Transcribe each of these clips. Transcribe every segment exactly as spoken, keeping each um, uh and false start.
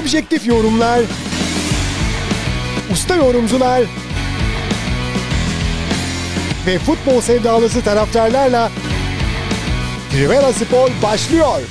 objektif yorumlar, usta yorumcular ve futbol sevdalısı taraftarlarla Trivela Spor başlıyor.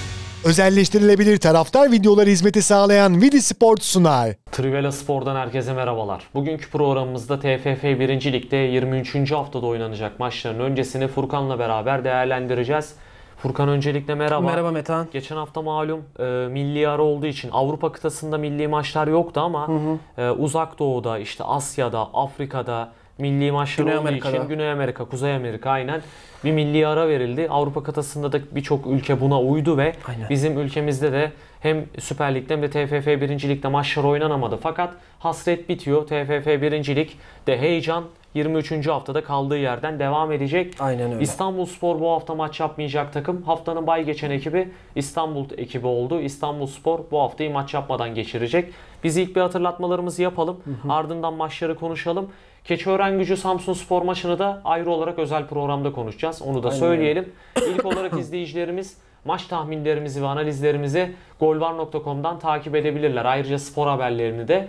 Özelleştirilebilir taraftar videoları hizmeti sağlayan Vidi Sport sunar. Trivela Spor'dan herkese merhabalar. Bugünkü programımızda T F F birinci. Lig'de yirmi üçüncü haftada oynanacak maçların öncesini Furkan'la beraber değerlendireceğiz. Furkan, öncelikle merhaba. Merhaba Metehan. Geçen hafta malum e, milli ara olduğu için Avrupa kıtasında milli maçlar yoktu ama hı hı. E, Uzak Doğu'da, işte Asya'da, Afrika'da milli maçlar Güney olduğu Amerika'da. için Güney Amerika, Kuzey Amerika aynen bir milli ara verildi. Avrupa kıtasında da birçok ülke buna uydu ve aynen. bizim ülkemizde de hem Süper Lig'de hem de T F F birinci. Lig'de maçlar oynanamadı. Fakat hasret bitiyor. T F F birinci. Lig'de heyecan yirmi üçüncü haftada kaldığı yerden devam edecek. Aynen öyle. İstanbulspor bu hafta maç yapmayacak takım. Haftanın bay geçen ekibi İstanbul ekibi oldu. İstanbulspor bu haftayı maç yapmadan geçirecek. Biz ilk bir hatırlatmalarımızı yapalım. Hı hı. Ardından maçları konuşalım. Keçiörengücü Samsunspor maçını da ayrı olarak özel programda konuşacağız. Onu da aynen söyleyelim. İlk olarak izleyicilerimiz maç tahminlerimizi ve analizlerimizi golvar nokta com'dan takip edebilirler. Ayrıca spor haberlerini de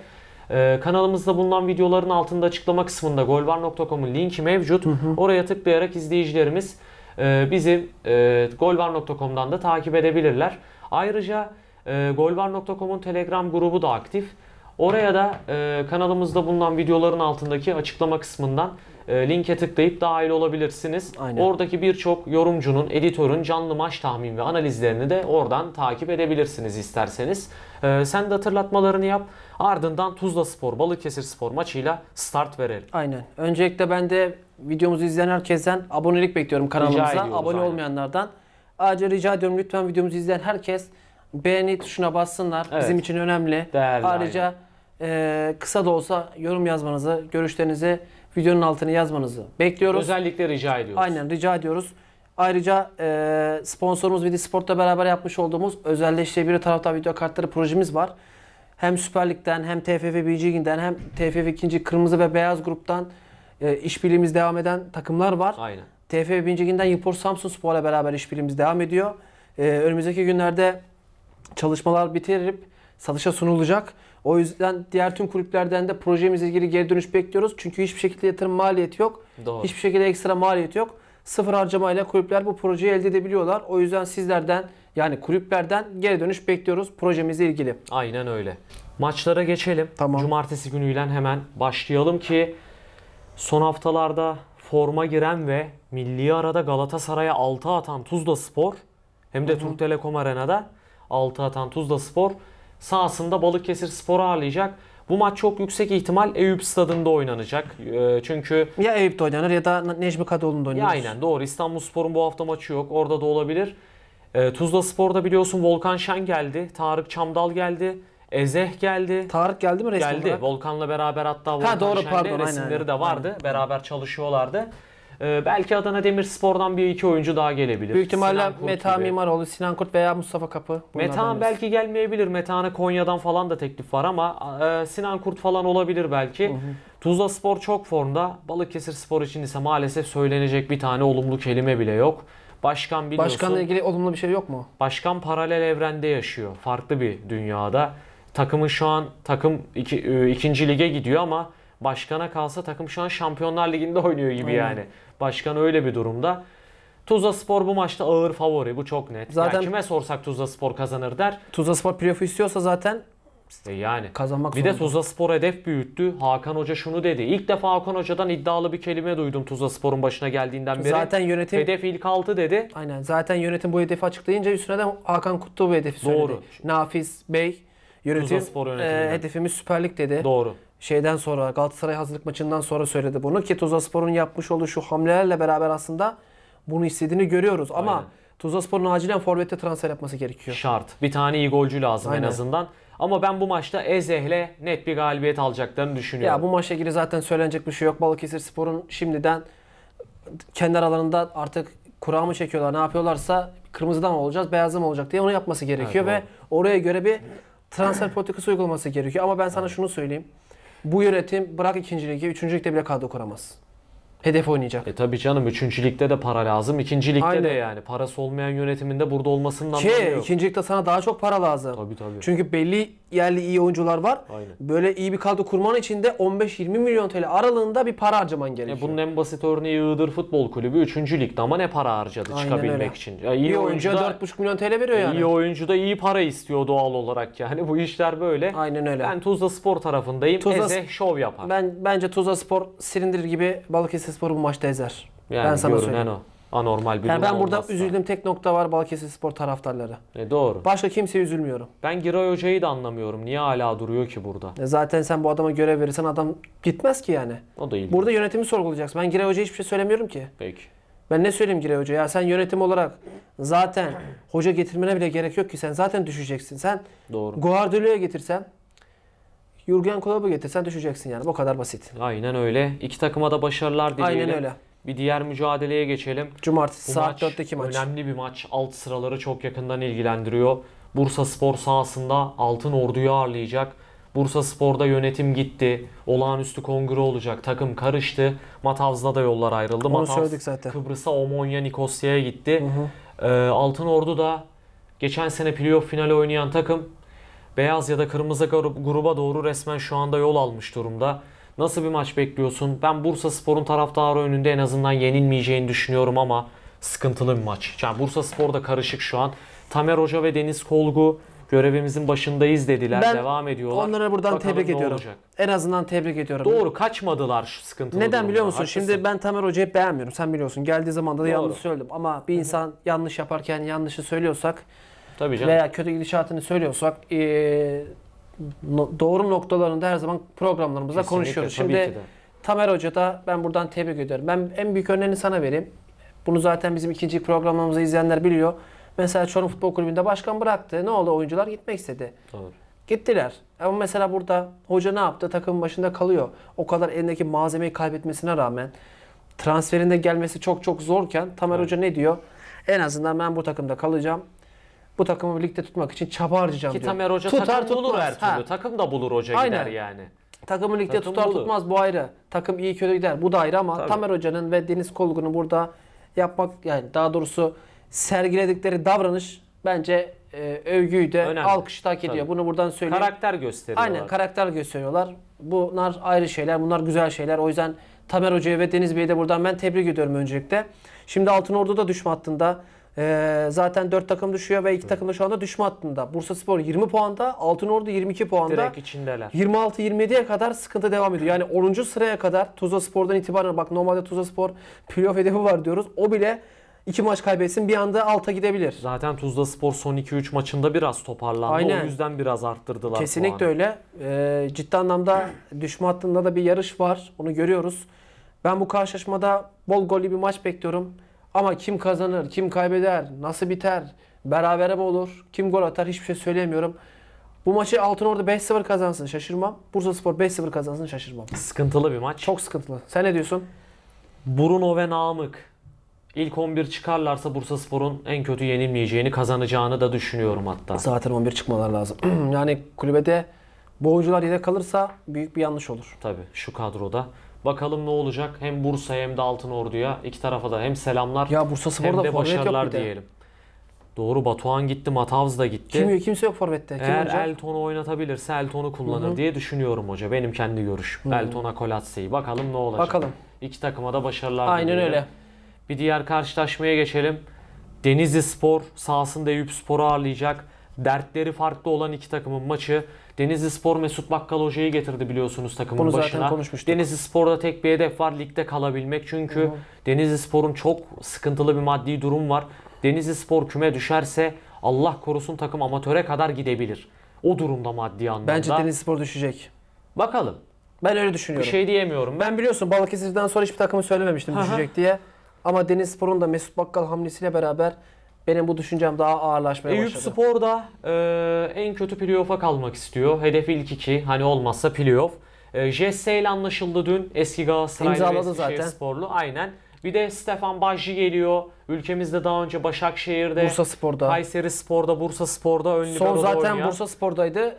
Ee, kanalımızda bulunan videoların altında açıklama kısmında golvar nokta com'un linki mevcut. Hı hı. Oraya tıklayarak izleyicilerimiz e, bizi e, golvar nokta com'dan da takip edebilirler. Ayrıca e, golvar nokta com'un Telegram grubu da aktif. Oraya da e, kanalımızda bulunan videoların altındaki açıklama kısmından e, linke tıklayıp dahil olabilirsiniz. Aynen. Oradaki birçok yorumcunun, editörün canlı maç tahmin ve analizlerini de oradan takip edebilirsiniz isterseniz. E, sen de hatırlatmalarını yap. Ardından Tuzla Spor, Balıkesir Spor maçıyla start verelim. Aynen. Öncelikle ben de videomuzu izleyen herkesten abonelik bekliyorum kanalımıza. Abone aynen. olmayanlardan. Ayrıca rica ediyorum, lütfen videomuzu izleyen herkes beğeni tuşuna bassınlar. Evet. Bizim için önemli. Değerli, ayrıca e, kısa da olsa yorum yazmanızı, görüşlerinizi videonun altına yazmanızı bekliyoruz. Özellikle rica ediyoruz. Aynen, rica ediyoruz. Ayrıca e, sponsorumuz Vidi Sport'la beraber yapmış olduğumuz özelleştirilebilir taraftar video kartları projemiz var. Hem Süper Lig'den, hem T F F birinci. Lig'den, hem T F F ikinci. Kırmızı ve Beyaz gruptan e, işbirliğimiz devam eden takımlar var. Aynen. T F F birinci. Lig'den Yıpor Samsunspor'la beraber işbirliğimiz devam ediyor. E, önümüzdeki günlerde çalışmalar bitirip satışa sunulacak. O yüzden diğer tüm kulüplerden de projemizle ilgili geri dönüş bekliyoruz. Çünkü hiçbir şekilde yatırım maliyeti yok. Doğru. Hiçbir şekilde ekstra maliyet yok. Sıfır harcamayla kulüpler bu projeyi elde edebiliyorlar. O yüzden sizlerden, yani kulüplerden geri dönüş bekliyoruz projemizle ilgili. Aynen öyle. Maçlara geçelim. Tamam. Cumartesi günüyle hemen başlayalım ki son haftalarda forma giren ve milli arada Galatasaray'a altı atan Tuzla Spor hem de hı hı. Türk Telekom Arena'da altı atan Tuzla Spor sahasında Balıkesir Spor'u ağırlayacak. Bu maç çok yüksek ihtimal Eyüp Stadı'nda oynanacak. E, çünkü ya Eyüp'te oynanır ya da Necmi Kadıoğlu'nda oynanır. Aynen doğru. İstanbulspor'un bu hafta maçı yok. Orada da olabilir. E, Tuzla Spor'da biliyorsun Volkan Şen geldi. Tarık Çamdal geldi. Ezeh geldi. Tarık geldi mi resmen? Geldi. Olarak? Volkan'la beraber hatta Volkan ha, doğru, Şen'de pardon, resimleri aynen, de vardı. Aynen. Beraber çalışıyorlardı. E, belki Adana Demirspor'dan bir iki oyuncu daha gelebilir. Büyük ihtimalle Metehan Mimaroğlu, Sinan Kurt veya Mustafa Kapı. Metehan belki gelmeyebilir. Metehan'a Konya'dan falan da teklif var ama e, Sinan Kurt falan olabilir belki. Uh-huh. Tuzla Spor çok formda. Balıkesir Spor için ise maalesef söylenecek bir tane olumlu kelime bile yok. Başkan biliyorsun. Başkanla ilgili olumlu bir şey yok mu? Başkan paralel evrende yaşıyor. Farklı bir dünyada. Takımın şu an takım iki, e, ikinci lige gidiyor ama başkana kalsa takım şu an Şampiyonlar Ligi'nde oynuyor gibi aynen. yani. Başkan öyle bir durumda. Tuzla Spor bu maçta ağır favori. Bu çok net. Zaten yani kime sorsak Tuzla Spor kazanır der. Tuzla Spor playoff istiyorsa zaten e yani kazanmak zorunda. Bir de Tuzla Spor hedef büyüttü. Hakan Hoca şunu dedi. İlk defa Hakan Hoca'dan iddialı bir kelime duydum Tuzla Spor'un başına geldiğinden beri. Zaten yönetim hedef ilk altı dedi. Aynen. Zaten yönetim bu hedefi açıklayınca üstüne de Hakan Kutlu bu hedefi söyledi. Doğru. Nafiz Bey yönetim e, hedefimiz Süper Lig dedi. Doğru. Şeyden sonra Galatasaray hazırlık maçından sonra söyledi bunu ki Tuzla Spor'un yapmış olduğu şu hamlelerle beraber aslında bunu istediğini görüyoruz ama aynen. Tuzla Spor'un acilen forvette transfer yapması gerekiyor. Şart. Bir tane iyi golcü lazım aynen. en azından. Ama ben bu maçta Ezeh'le net bir galibiyet alacaklarını düşünüyorum. Ya bu maçla ilgili zaten söylenecek bir şey yok. Balıkesir Spor'un şimdiden kendi aralarında artık kura mı çekiyorlar, ne yapıyorlarsa kırmızıdan mı olacağız, beyazdan mı olacak diye onu yapması gerekiyor evet, ve doğru. oraya göre bir transfer politikası uygulaması gerekiyor. Ama ben sana aynen. şunu söyleyeyim. Bu yönetim bırak ikinci ligi, üçüncü ligde bile kadro kuramaz. Hedef oynayacak. E tabii canım, üçüncü ligde de para lazım, ikinci ligde aynen. de yani. Parası olmayan yönetiminde burada olmasından anlamı yok. Ki ikinci ligde sana daha çok para lazım. Tabii tabii. Çünkü belli yerli iyi oyuncular var. Aynen. Böyle iyi bir kadro kurman için de on beş yirmi milyon T L aralığında bir para harcaman gerekiyor. Ya bunun en basit örneği Iğdır Futbol Kulübü üçüncü ligde ama ne para harcadı aynen çıkabilmek öyle için. Ya iyi bir oyuncuya dört buçuk milyon T L veriyor yani. İyi oyuncu da iyi para istiyor doğal olarak yani. Bu işler böyle. Aynen öyle. Ben Tuzla Spor tarafındayım. Tuzla Eze şov yapar. Ben Bence Tuzla Spor silindir gibi Balıkesirspor'u bu maçta ezer. Yani ben sana söyleyeyim. O. Anormal bir yani ben burada olmazsa üzüldüğüm tek nokta var Balıkesirspor taraftarları. E doğru. Başka kimseye üzülmüyorum. Ben Giray Hoca'yı da anlamıyorum. Niye hala duruyor ki burada? E zaten sen bu adama görev verirsen adam gitmez ki yani. O da ilginç. Burada yönetimi sorgulayacaksın. Ben Giray Hoca'ya hiçbir şey söylemiyorum ki. Peki. Ben ne söyleyeyim Giray Hoca? Ya sen yönetim olarak zaten hoca getirmene bile gerek yok ki. Sen zaten düşeceksin. Sen doğru. Guardiola'ya getirsen, Jürgen Klopp'u getirsen düşeceksin yani. Bu kadar basit. Aynen öyle. İki takıma da başarılar dileyelim. Aynen öyle. Bir diğer mücadeleye geçelim. Cumartesi bu saat dörtteki maç. Önemli bir maç. Alt sıraları çok yakından ilgilendiriyor. Bursaspor sahasında Altınordu'yu ağırlayacak. Bursaspor'da yönetim gitti. Olağanüstü kongre olacak. Takım karıştı. Matavz'da da yollar ayrıldı. Onu Matavz Kıbrıs'a, Omonya Nikosya'ya gitti. Hı hı. Ee, Altınordu da geçen sene playoff finali oynayan takım beyaz ya da kırmızı gruba doğru resmen şu anda yol almış durumda. Nasıl bir maç bekliyorsun? Ben Bursaspor'un taraftarı önünde en azından yenilmeyeceğini düşünüyorum ama sıkıntılı bir maç. Yani Bursaspor da karışık şu an. Tamer Hoca ve Deniz Kolgu görevimizin başındayız dediler. Ben Devam ediyorlar. Onlara buradan bakalım tebrik ediyorum. Olacak. En azından tebrik ediyorum. Doğru, kaçmadılar şu sıkıntılı Neden durumda. biliyor musun? Haklısın. Şimdi ben Tamer Hoca'yı beğenmiyorum. Sen biliyorsun. Geldiği zaman da, da yanlış söyledim. Ama bir insan Hı. yanlış yaparken yanlışı söylüyorsak Tabii canım. veya kötü gidişatını söylüyorsak ee, No, doğru noktalarında her zaman programlarımızda Kesinlikle, konuşuyoruz. Şimdi Tamer Hoca da ben buradan tebrik ediyorum. Ben en büyük örneğini sana vereyim. Bunu zaten bizim ikinci programımızı izleyenler biliyor. Mesela Çorum Futbol Kulübü'nde başkan bıraktı. Ne oldu? Oyuncular gitmek istedi. Doğru. Gittiler. Ama mesela burada hoca ne yaptı? Takımın başında kalıyor. O kadar elindeki malzemeyi kaybetmesine rağmen transferinde gelmesi çok çok zorken Tamer evet. Hoca ne diyor? En azından ben bu takımda kalacağım. Bu takımı birlikte tutmak için çaba harcayacağım Ki diyor. Tamer Hoca tutar, takım bulur her türlü. Takım da bulur hoca Aynen. gider yani. Takımı ligde takım tutar bulur. tutmaz bu ayrı. Takım iyi kötü gider bu da ayrı ama Tabii. Tamer Hoca'nın ve Deniz Kolgun'un burada yapmak yani daha doğrusu sergiledikleri davranış bence e, övgüyü de Önemli. alkışı hak ediyor. Tabii. Bunu buradan söyleyeyim. Karakter gösteriyorlar. Aynen karakter gösteriyorlar. Bunlar ayrı şeyler, bunlar güzel şeyler. O yüzden Tamer Hoca'ya ve Deniz Bey'e de buradan ben tebrik ediyorum öncelikle. Şimdi Altınordu da düşme hattında. Ee, zaten dört takım düşüyor ve iki takım da şu anda düşme hattında. Bursaspor yirmi puanda, Altınordu yirmi iki puanda. Direkt içindeler. yirmi altı yirmi yediye kadar sıkıntı devam ediyor. Yani onuncu sıraya kadar Tuzlaspor'dan itibaren bak normalde Tuzlaspor playoff hedefi var diyoruz. O bile iki maç kaybetsin bir anda alta gidebilir. Zaten Tuzlaspor son iki üç maçında biraz toparlandı. Aynen. O yüzden biraz arttırdılar. Kesinlikle öyle. Ee, ciddi anlamda düşme hattında da bir yarış var. Onu görüyoruz. Ben bu karşılaşmada bol gollü bir maç bekliyorum. Ama kim kazanır, kim kaybeder, nasıl biter, berabere mi olur, kim gol atar hiçbir şey söyleyemiyorum. Bu maçı Altınordu beş sıfır kazansın şaşırmam. Bursaspor beş sıfır kazansın şaşırmam. Sıkıntılı bir maç. Çok sıkıntılı. Sen ne diyorsun? Bruno ve Namık ilk on bir çıkarlarsa Bursaspor'un en kötü yenilmeyeceğini, kazanacağını da düşünüyorum hatta. Zaten on bir çıkmalar lazım. Yani kulübede bu oyuncular yedek kalırsa büyük bir yanlış olur. Tabii şu kadroda. Bakalım ne olacak? Hem Bursa hem de Altınordu'ya, iki tarafa da hem selamlar ya hem de başarılar diyelim. Doğru, Batuhan gitti, Matavz da gitti. Kim, kimse yok forvette. Kim Eğer olacak? Elton'u oynatabilirse Elton'u kullanır Hı -hı. diye düşünüyorum hoca. Benim kendi görüşüm. Elton'a Kolatse'yi. Bakalım ne olacak? Bakalım. İki takıma da başarılar Aynen diyelim. öyle. Bir diğer karşılaşmaya geçelim. Denizli Spor sahasında Eyüp Spor'u ağırlayacak. Dertleri farklı olan iki takımın maçı. Denizli Spor Mesut Bakkal Hoca'yı getirdi biliyorsunuz takımın Bunu başına. Zaten konuşmuştuk. Denizli Spor'da tek bir hedef var, ligde kalabilmek. Çünkü Hı -hı. Denizli Spor'un çok sıkıntılı bir maddi durum var. Denizli Spor küme düşerse Allah korusun takım amatöre kadar gidebilir. O durumda maddi anlamda. Bence Denizli Spor düşecek. Bakalım. Ben öyle düşünüyorum. Bir şey diyemiyorum. Ben biliyorsun Balıkesir'den sonra hiçbir takımı söylememiştim Hı -hı. düşecek diye. Ama Denizli Spor'un da Mesut Bakkal hamlesiyle beraber... Benim bu düşüncem daha ağırlaşmaya Eyüp başladı. Eyüp Spor da e, en kötü playoff'a kalmak istiyor. Hedefi ilk iki. Hani olmazsa playoff. E, Jesse ile anlaşıldı dün. Eski Galatasaraylı ve Eskişehirsporlu. Aynen. Bir de Stefan Bajji geliyor. Ülkemizde daha önce Başakşehir'de, Bursaspor'da, Kayserispor'da, Bursaspor'da ön libero'da oynayan. Son zaten Bursaspor'daydı.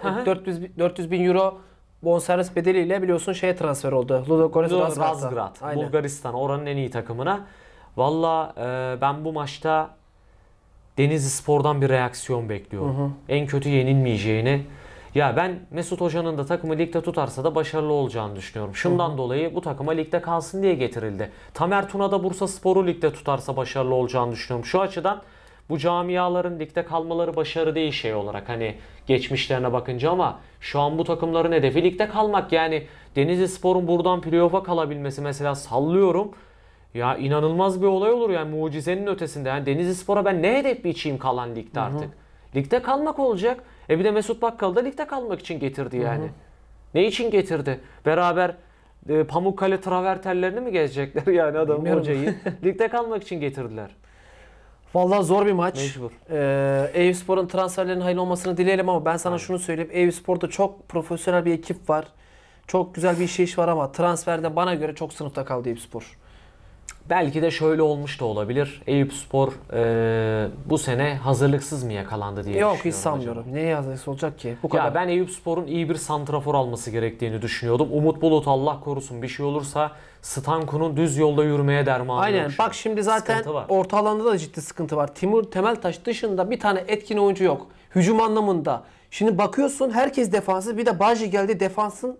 dört yüz bin euro bonservis bedeliyle biliyorsun şeye transfer oldu. Ludogorets Razgrad. Bulgaristan. Oranın en iyi takımına. Valla e, ben bu maçta Denizli Spor'dan bir reaksiyon bekliyorum. Hı hı. En kötü yenilmeyeceğini, Ya ben Mesut Hoca'nın da takımı ligde tutarsa da başarılı olacağını düşünüyorum. Şundan Hı -hı. dolayı bu takıma ligde kalsın diye getirildi. Tamer Tuna da Bursaspor'u ligde tutarsa başarılı olacağını düşünüyorum. Şu açıdan bu camiaların ligde kalmaları başarı değil şey olarak, hani geçmişlerine bakınca, ama şu an bu takımların hedefi ligde kalmak. Yani Denizlispor'un buradan playoff'a kalabilmesi mesela, sallıyorum. Ya inanılmaz bir olay olur yani, mucizenin ötesinde. Yani Denizlispor'a ben ne hedef biçeyim kalan ligde artık. Hı hı. Ligde kalmak olacak. E bir de Mesut Bakkal'ı da ligde kalmak için getirdi yani. Hı hı. Ne için getirdi? Beraber e, Pamukkale travertenlerini mi gezecekler yani adam hocayı? Ligde kalmak için getirdiler. Vallahi zor bir maç. Mecbur. Ee, Eyüpspor'un transferlerinin hayırlı olmasını dileyelim, ama ben sana Aynen. şunu söyleyeyim. Eyüpspor'da çok profesyonel bir ekip var. Çok güzel bir işleyiş var, ama transferde bana göre çok sınıfta kaldı Eyüpspor. Belki de şöyle olmuş da olabilir. Eyüpspor e, bu sene hazırlıksız mı yakalandı diye Yok, düşünüyorum. Yok, hiç sanmıyorum. Hocam. Neye hazırlıksız olacak ki? Bu kadar. Ya ben Eyüpspor'un iyi bir santrafor alması gerektiğini düşünüyordum. Umut Bulut Allah korusun bir şey olursa Stanku'nun düz yolda yürümeye dermanı Aynen. yok. Aynen. Bak şimdi zaten orta alanda da ciddi sıkıntı var. Timur Temeltaş dışında bir tane etkin oyuncu yok. Hücum anlamında. Şimdi bakıyorsun herkes defansız. Bir de Baji geldi, defansın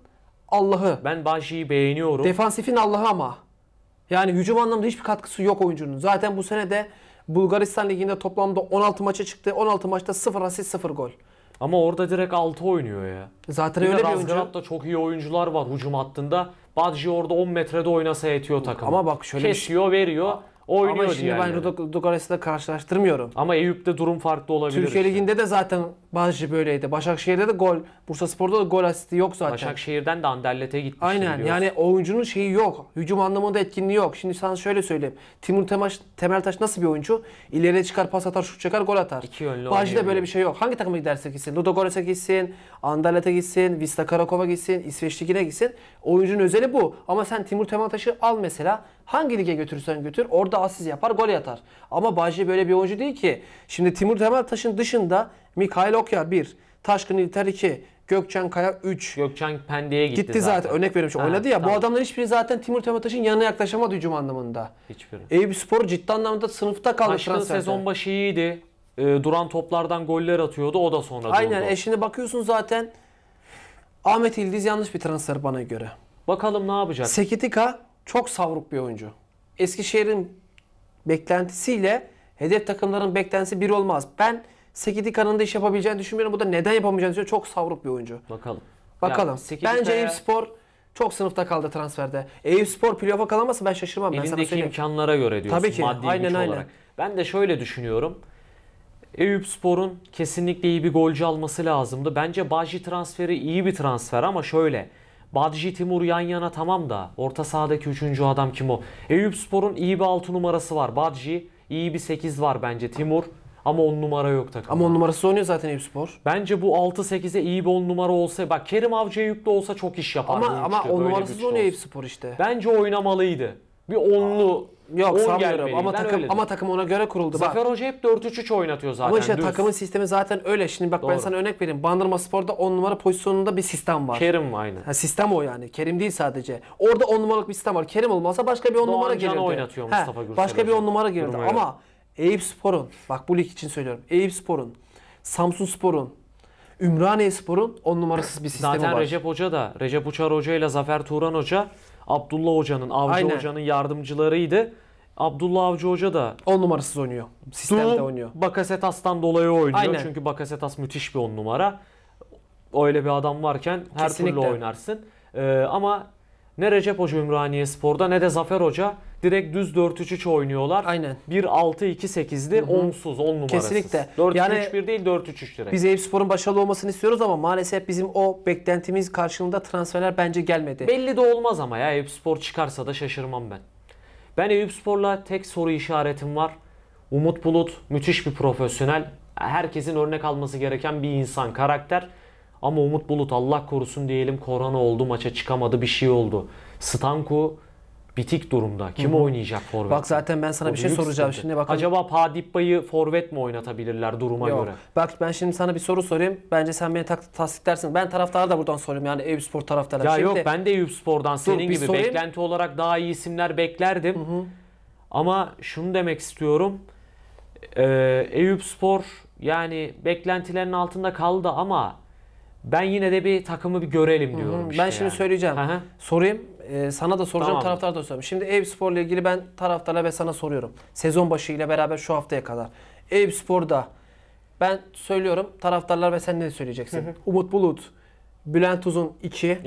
Allah'ı. Ben Baji'yi beğeniyorum. Defansifin Allah'ı ama. Yani hücum anlamında hiçbir katkısı yok oyuncunun. Zaten bu sene de Bulgaristan Ligi'nde toplamda on altı maça çıktı. on altı maçta sıfır asist sıfır gol. Ama orada direkt altı oynuyor ya. Zaten öyle bir oyuncu. Razgrad'da çok iyi oyuncular var hücum hattında. Badji orada on metrede oynasa yetiyor takım. Ama bak şöyle kesiyor, veriyor, oynuyor. Ama şimdi yani. ben Bulgaristan'la karşılaştırmıyorum. Ama Eyüp'te durum farklı olabilir. Türkiye işte. Ligi'nde de zaten Badji böyleydi. Başakşehir'de de gol, Bursaspor'da da gol asisti yok zaten. Başakşehir'den de Anderlet'e gitmişti. Aynen biliyorsun. Yani oyuncunun şeyi yok. Hücum anlamında etkinliği yok. Şimdi sana şöyle söyleyeyim. Timur Temeltaş nasıl bir oyuncu? İleriye çıkar, pas atar, şut çeker, gol atar. İki yönlü Badji'de böyle bir şey yok. Hangi takıma giderse gitsin. Ludogorets'e gitsin, Anderlet'e gitsin, Vista Karakov'a gitsin, İsveç Ligi'ne gitsin. Oyuncunun özeli bu. Ama sen Timur Temeltaş'ı al mesela. Hangi lige götürürsen götür. Orada asist yapar, gol atar. Ama Badji böyle bir oyuncu değil ki. Şimdi Timur Temeltaş'ın dışında Mikhail Okyar bir, Taşkın İlter iki, Gökçen Kaya üç. Gökçen Pendik'e gitti, gitti zaten. zaten. Örnek veriyorum. Oynadı ya. Tamam. Bu adamların hiçbiri zaten Timur Temeltaş'ın yanına yaklaşamadı hücum anlamında. Hiçbiri. Eyüpspor ciddi anlamda sınıfta kaldı transferde. Taşkın sezon başı iyiydi. E, duran toplardan goller atıyordu. O da sonra durdu. Aynen. E şimdi bakıyorsun zaten Ahmet İldiz yanlış bir transfer bana göre. Bakalım ne yapacak? Sekitika çok savruk bir oyuncu. Eskişehir'in beklentisiyle hedef takımların beklentisi bir olmaz. Ben Sekidika'nın da iş yapabileceğini düşünmüyorum. Bu da neden yapamayacağını düşünüyorum. Çok savruk bir oyuncu. Bakalım. Bakalım. Ya, bence Eyüpspor çok sınıfta kaldı transferde. Eyüpspor playoff'a kalamazsa ben şaşırmam. Elindeki ben sana imkanlara göre diyorsun. Tabii ki. Maddi aynen güç aynen. olarak. Ben de şöyle düşünüyorum. Eyüpspor'un kesinlikle iyi bir golcü alması lazımdı. Bence Badji transferi iyi bir transfer, ama şöyle. Badji Timur yan yana tamam da orta sahadaki üçüncü adam kim o? Eyüpspor'un iyi bir altı numarası var. Badji iyi bir sekiz var bence Timur. Ama on numara yok takım. Ama on numarası oynuyor zaten Eyüpspor. Bence bu altı sekize iyi bir on numara olsa, bak Kerim Avcı'ya yüklü olsa çok iş yapar. Ama ama on numarasız oynuyor Eyüpspor işte. Bence oynamalıydı. Bir onlu yok on sanmıyorum ama ben takım ama takım ona göre kuruldu. Zafer bak. Hoca hep dört üç üç oynatıyor zaten. Ama işte düz. Takımın sistemi zaten öyle. Şimdi bak Doğru. ben sana örnek vereyim. Bandırmaspor'da on numara pozisyonunda bir sistem var. Kerim aynı. Ha, sistem o yani. Kerim değil sadece. Orada on numaralık bir sistem var. Kerim olmasa başka bir on Doğan numara gelirdi. oynatıyor He, Mustafa Gürsel. Başka bir on numara gelirdi ama Eyüpspor'un, bak bu lig için söylüyorum. Eyüpspor'un, Samsunspor'un, Ümraniyespor'un on numarasız bir sistemi Zaten var. Zaten Recep Hoca da, Recep Uçar Hoca ile Zafer Turan Hoca, Abdullah Hoca'nın, Avcı Aynen. Hoca'nın yardımcılarıydı. Abdullah Avcı Hoca da on numarasız oynuyor. Sistemde du, oynuyor. Bakasetas'tan dolayı oynuyor. Aynen. Çünkü Bakasetas müthiş bir on numara. Öyle bir adam varken her Kesinlikle. türlü oynarsın. Ee, ama ne Recep Hoca Ümraniyespor'da ne de Zafer Hoca direkt düz dört üç üç oynuyorlar. Aynen. bir altı iki sekizli onsuz, on numarasız. Kesinlikle. dört üç üç bir yani, değil dört üç üç direkt. Biz Eyüpspor'un başarılı olmasını istiyoruz, ama maalesef bizim o beklentimiz karşılığında transferler bence gelmedi. Belli de olmaz ama ya Eyüpspor çıkarsa da şaşırmam ben. Ben Eyüpspor'la tek soru işaretim var. Umut Bulut müthiş bir profesyonel. Herkesin örnek alması gereken bir insan, karakter. Ama Umut Bulut Allah korusun diyelim korona oldu, maça çıkamadı, bir şey oldu. Stanku bitik durumda. Kim Hı -hı. oynayacak forvet? Bak zaten ben sana o bir şey soracağım sıkıntı. Şimdi bakalım. Acaba Padibba'yı forvet mi oynatabilirler duruma Yok. göre? Bak ben şimdi sana bir soru sorayım. Bence sen beni tasdiklersin. Ben taraftarı da buradan sorayım yani Eyüpspor taraftarı. Ya şimdi... yok ben de Eyüpspor'dan senin gibi sorayım. beklenti olarak daha iyi isimler beklerdim. Hı -hı. Ama şunu demek istiyorum. Ee, Eyüpspor yani beklentilerin altında kaldı, ama Ben yine de bir takımı bir görelim diyorum. Hı hı. İşte ben şimdi yani. söyleyeceğim. Aha. Sorayım. Ee, sana da soracağım, tamam. Taraftar da soracağım. Şimdi Eyüpspor'la ilgili ben taraftarla ve sana soruyorum. Sezon başı ile beraber şu haftaya kadar. Eyüpspor'da ben söylüyorum, taraftarlar ve sen ne söyleyeceksin? Hı hı. Umut Bulut, Bülent Uzun iki,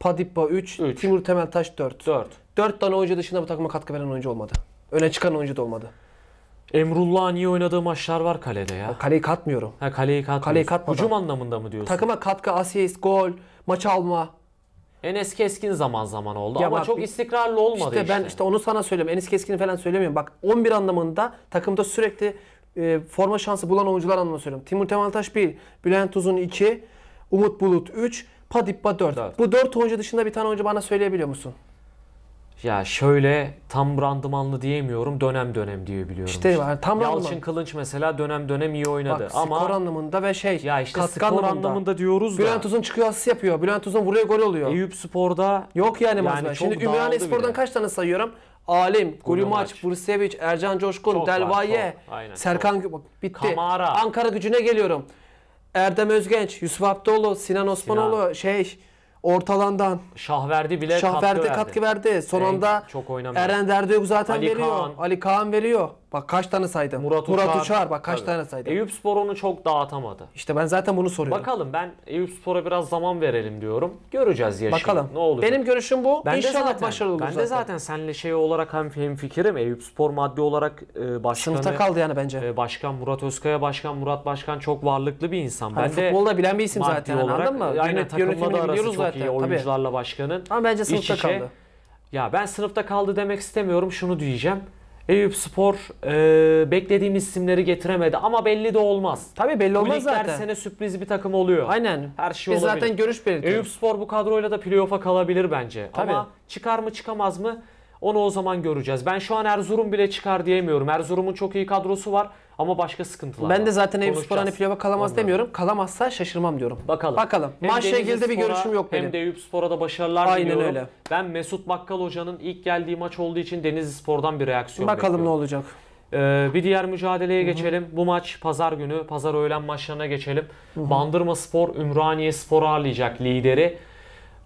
Padipa üç, üç. Timur Temeltaş dört. dört tane oyuncu dışında bu takıma katkı veren oyuncu olmadı. Öne çıkan oyuncu da olmadı. Emrullah'ın iyi oynadığı maçlar var kalede ya. Kaleyi katmıyorum. Ha, kaleyi katmıyorum. Hücum anlamında mı diyorsun? Takıma katkı, asist, gol, maç alma. Enes Keskin zaman zaman oldu ya ama bak, çok istikrarlı olmadı işte. işte. Ben işte onu sana söylüyorum. Enes Keskin'i falan söylemiyorum. Bak on bir anlamında takımda sürekli e, forma şansı bulan oyuncular anlamında söylüyorum. Timur Temeltaş bir, Bülent Uzun iki, Umut Bulut üç, Padipa dört. dört. Bu dört oyuncu dışında bir tane oyuncu bana söyleyebiliyor musun? Ya şöyle tam randımanlı diyemiyorum, dönem dönem diyebiliyorum. İşte, işte. Tam Yalçın randıman. Kılıç mesela dönem dönem iyi oynadı. Bak, ama skor anlamında ve şey, ya işte skor anlamında, anlamında diyoruz da. Bülent Uzun çıkıyor, asist yapıyor. Bülent Uzun vuruyor, gol oluyor. Eyüpspor'da yok yani, yani şimdi Ümraniyespor'dan kaç tane sayıyorum? Alim, Gulimaç, Burseviç, Ercan Coşkun, Delvaye, Serkan çok. bitti. Kamara. Ankara Gücü'ne geliyorum. Erdem Özgenç, Yusuf Abdoğlu, Sinan Osmanoğlu, Sinan. şey Ortalandan. Şahverdi bile Şahverdi katkı, katkı verdi. verdi. Son anda Eren Derdiyok zaten Ali veriyor. Kaan. Ali Kaan veriyor. Bak kaç tane saydım. Murat, Murat Uçar. Uçar. Bak kaç Tabii. tane saydım. Eyüpspor onu çok dağıtamadı. İşte ben zaten bunu soruyorum. Bakalım, ben Eyüpspor'a biraz zaman verelim diyorum. Göreceğiz ya. Bakalım. Ne olacak? Benim görüşüm bu. Ben İnşallah zaten, başarılı olur. Ben de zaten seninle şey olarak hem hemfikirim. Eyüpspor maddi olarak e, başkanı. Sınıfta kaldı yani bence. E, başkan Murat Özkaya, başkan Murat Başkan çok varlıklı bir insan. Hani ben futbolda de, bilen bir isim zaten. Olarak, anladın mı? Aynen, takımla da arası çok zaten. iyi. Oyuncularla Tabii. başkanın. Ama bence sınıfta içe, kaldı. Ya ben sınıfta kaldı demek istemiyorum. Şunu diyeceğim. Eyüpspor e, beklediğimiz isimleri getiremedi ama belli de olmaz. Tabii belli olmaz zaten. Her sene sürpriz bir takım oluyor. Aynen. Her şey Biz olabilir. Zaten görüş belirtiyoruz. Eyüpspor bu kadroyla da playoff'a kalabilir bence. Tabii. Ama çıkar mı çıkamaz mı onu o zaman göreceğiz. Ben şu an Erzurum bile çıkar diyemiyorum. Erzurum'un çok iyi kadrosu var ama başka sıkıntılar ben var. Ben de zaten Eyüpspor hani playoff'a kalamaz Ondan. demiyorum. Kalamazsa şaşırmam diyorum. Bakalım. Bakalım. Maçla ilgili de bir görüşüm yok benim. Hem de Eyüpspor'a da başarılar diliyorum. Aynen öyle. Ben Mesut Bakkal Hoca'nın ilk geldiği maç olduğu için Denizlispor'dan bir reaksiyon Bakalım bekliyorum. ne olacak. Ee, bir diğer mücadeleye Hı -hı. geçelim. Bu maç pazar günü, pazar öğlen maçlarına geçelim. Hı -hı. Bandırmaspor Ümraniyespor'u ağırlayacak lideri.